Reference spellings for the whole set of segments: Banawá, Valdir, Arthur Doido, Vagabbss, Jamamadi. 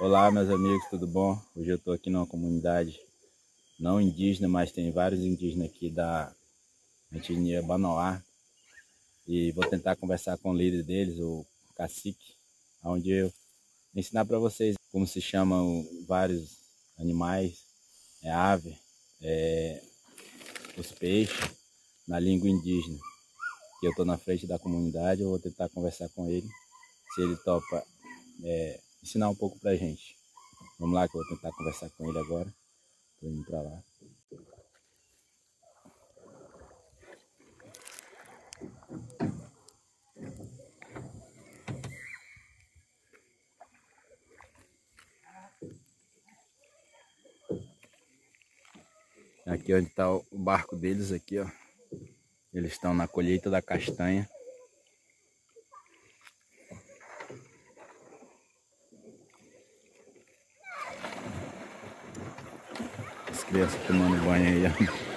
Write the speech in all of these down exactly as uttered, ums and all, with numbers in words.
Olá meus amigos, tudo bom? Hoje eu estou aqui numa comunidade não indígena, mas tem vários indígenas aqui da etnia Banawá. E vou tentar conversar com o líder deles, o cacique, onde eu vou ensinar para vocês como se chamam vários animais, é ave, é, os peixes, na língua indígena. Que eu estou na frente da comunidade, eu vou tentar conversar com ele, se ele topa é, ensinar um pouco pra gente. Vamos lá que eu vou tentar conversar com ele agora. Estou indo para lá. Aqui onde está o barco deles, aqui ó. Eles estão na colheita da castanha. As crianças tomando banho aí, ó.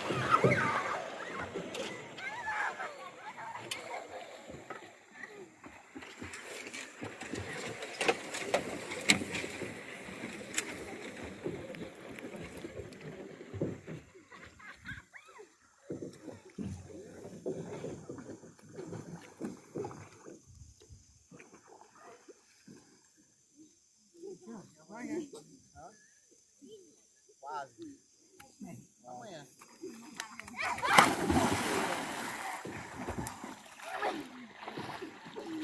Amanhã. Quase. Amanhã.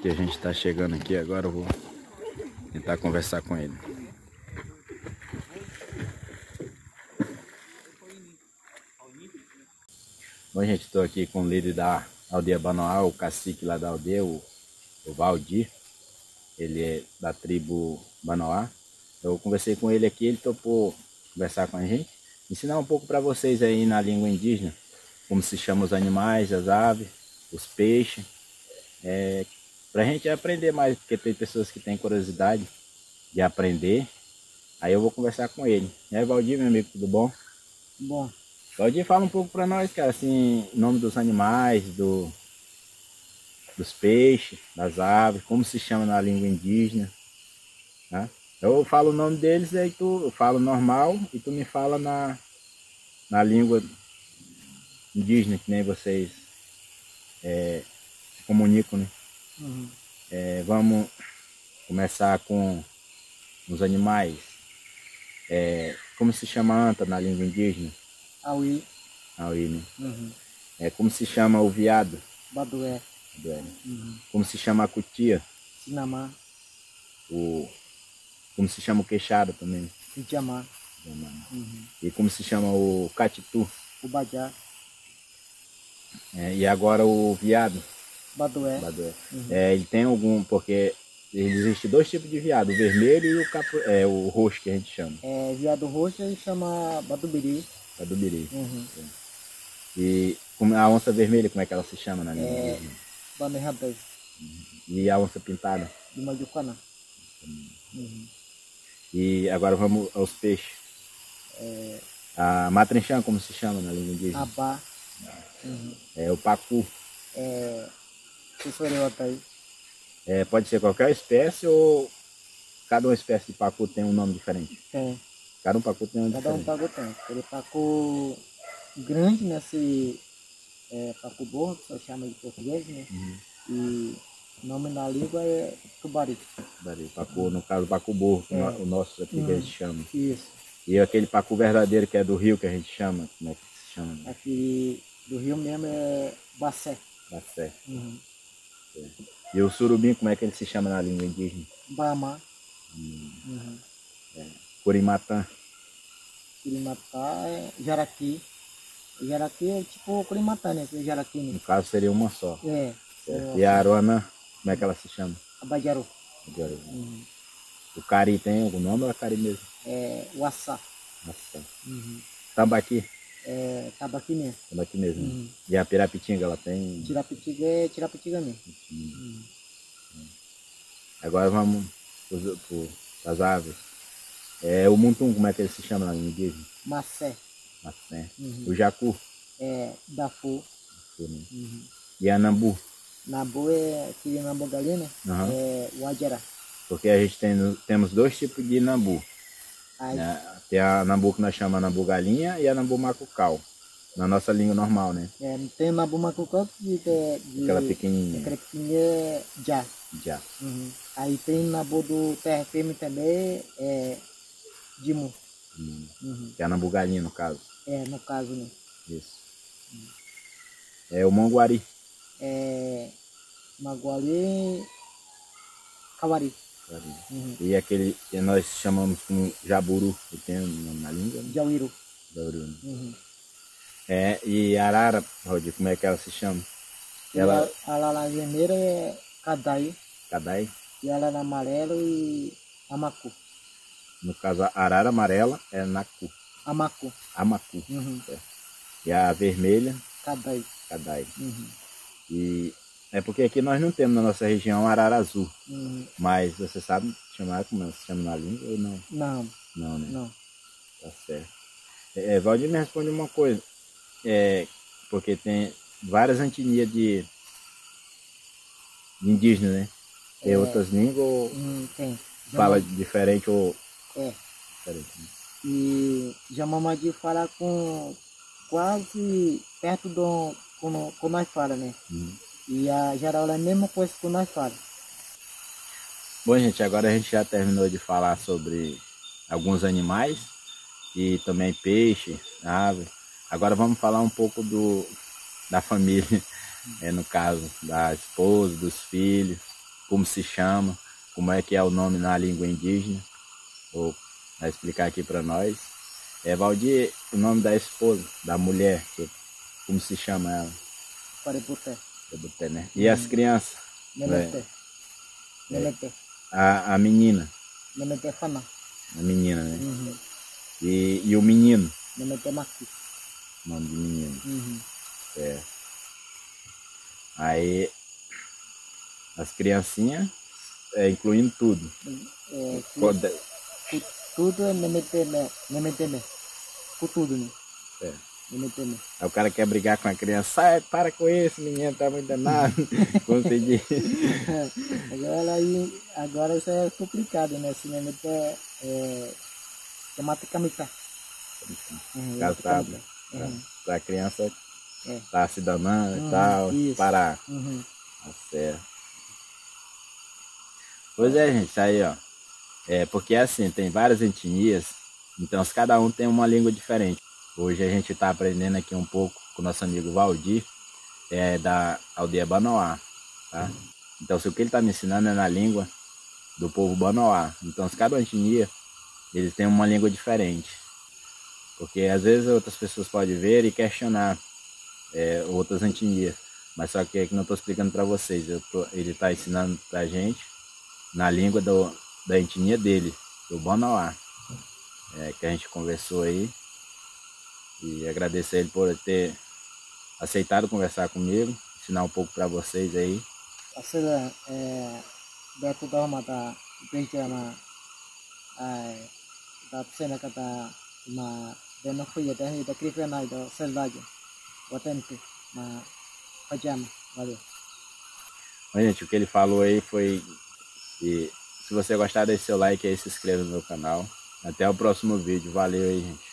Que a gente está chegando aqui agora, eu vou tentar conversar com ele. Bom, gente, estou aqui com o líder da aldeia Banawá, o cacique lá da aldeia, o, o Valdir. Ele é da tribo Banawá. Eu conversei com ele aqui, ele topou conversar com a gente, ensinar um pouco para vocês aí na língua indígena, como se chamam os animais, as aves, os peixes, é, para a gente aprender mais, porque tem pessoas que têm curiosidade de aprender, aí eu vou conversar com ele. E aí, Valdir, meu amigo, tudo bom? Bom. Valdir, fala um pouco para nós, cara, assim, nome dos animais, do, dos peixes, das aves, como se chama na língua indígena, tá? Eu falo o nome deles e aí tu eu falo normal e tu me fala na, na língua indígena, que nem vocês é, se comunicam, né? Uhum. É, vamos começar com os animais. É, como se chama a anta na língua indígena? Auí. Auí, né? Uhum. É, como se chama o veado? Badué. Badué, né? Uhum. Como se chama a cutia? Sinamá. O... Como se chama o queixada também? Pijamá. Uhum. E como se chama o catitu? O bajá. É, e agora o veado? Badué. Badué. Uhum. É, ele tem algum, porque existe dois tipos de veado, o vermelho e o, capo, é, o roxo que a gente chama. É, veado roxo a gente chama badubiri. Badubiri. Uhum. É. E a onça vermelha, como é que ela se chama na língua? É, Bamerradei. Uhum. E a onça pintada? De Majucaná. Uhum. E agora vamos aos peixes. É... A matrinchã, como se chama na língua indígena? Abá. Uhum. É o pacu. É... é... Pode ser qualquer espécie ou cada uma espécie de pacu tem um nome diferente? Tem. Cada um pacu tem um cada diferente? Cada um pacu tem. Aquele pacu grande, né? Esse é, pacu borro, que só chama de português, né? Uhum. E... o nome na língua é tubari. Tubari, pacu, no caso pacu burro, é. O nosso aqui hum, que a gente chama. Isso. E aquele pacu verdadeiro que é do rio que a gente chama, como é que se chama? Aqui do rio mesmo é bacé. Bacé. Uhum. É. E o surubim, como é que ele se chama na língua indígena? Bamá. Hum. Uhum. É. Curimatã. Curimatã é jaraqui. Jaraqui é tipo curimatã, né? Jaraqui, né? No caso seria uma só. É. É. E a aruanã? Como é que ela se chama? Abajaru. Uhum. O cari tem algum nome ou é cari mesmo? É o assá. Assá. Uhum. Tambaqui? É tabaqui mesmo. Tabaqui mesmo. Uhum. E a pirapitinga, ela tem? Tirapitiga é tirapitiga mesmo. Uhum. Uhum. Agora vamos para as aves. É, o muntum, como é que ele se chama na língua indígena? Macé. Macé. Uhum. O jacu? É dafu. Dafu, né? Uhum. E a nambu? Nambu é aquele nambu galinha, né? Uhum. É o ajará. Porque a gente tem, temos dois tipos de nambu. Né? Tem a nambu que nós chamamos nambu galinha e a nambu macucal. Na nossa língua normal, né? É, tem nambu macucal que é de... Aquela pequenininha. Aquela pequenininha já. Já. Uhum. Aí tem nambu do T R P M também, é... de mu. Hum. Uhum. Que é a nambu galinha, no caso. É, no caso, né? Isso. Uhum. É o manguari. É... manguari... Kawari. Uhum. E aquele que nós chamamos como jaburu, que tem o nome na língua? Né? Jauiru. Jauiru, né? Uhum. É, e arara, Valdir, como é que ela se chama? E ela... A arara vermelha é kadai. Kadai. E a arara amarela é amaku. No caso, a arara amarela é naku. Amaku. Amaku. Uhum. É. E a vermelha? Kadai. Kadai. Uhum. E... é porque aqui nós não temos na nossa região arara azul. Uhum. Mas você sabe chamar como ela se chama na língua ou não? Não. Não, né? Não. Tá certo. É, Valdir, me responde uma coisa. É, porque tem várias etnias de, de indígenas, né? Tem é. outras línguas ou hum, tem. Fala diferente ou... É. Diferente, né? E Jamamadi fala com quase perto do... como, como nós fala, né? Uhum. E a Jaraula é a mesma coisa que nós falamos. Bom, gente, agora a gente já terminou de falar sobre alguns animais e também peixe, ave. Agora vamos falar um pouco do, da família, é, no caso da esposa, dos filhos, como se chama, como é que é o nome na língua indígena. Vou explicar aqui para nós. É, Valdir, o nome da esposa, da mulher, como se chama ela? Pareputê. Né? E as crianças? Melete. Melete. A, a menina? Melete Fana. A menina, né? Uhum. E, e o menino? Melete Maqui. Nome de menino. Uhum. É. Aí, as criancinhas, é, incluindo tudo. É, que, tudo é Melete Mé. Melete Mé. Com tudo, né? É. Aí o cara quer brigar com a criança, sai, para com isso, menino, tá muito danado. Consegui. Agora, aí, agora isso é complicado, né? Esse nome é... é Mata-Camita. Casado. Pra criança é. Tá se danando uhum, e tal, isso. Parar. Uhum. Tá certo. Pois é, gente, aí, ó. É, porque assim, tem várias etnias, então cada um tem uma língua diferente. Hoje a gente está aprendendo aqui um pouco com o nosso amigo Valdir, é, da aldeia Banawá, tá? Uhum. Então, se o que ele está me ensinando é na língua do povo Banawá. Então, cada etnia, eles têm uma língua diferente. Porque, às vezes, outras pessoas podem ver e questionar é, outras etnias. Mas só que aqui não estou explicando para vocês. Eu tô, ele está ensinando para a gente na língua do, da etnia dele, do Banawá, é, que a gente conversou aí. E agradecer ele por ter aceitado conversar comigo, ensinar um pouco para vocês aí. Assalamu alaikum warahmatullahi. Gente, o que ele falou aí foi que se você gostar, deixe seu like aí, se inscreva no meu canal. Até o próximo vídeo. Valeu aí, gente.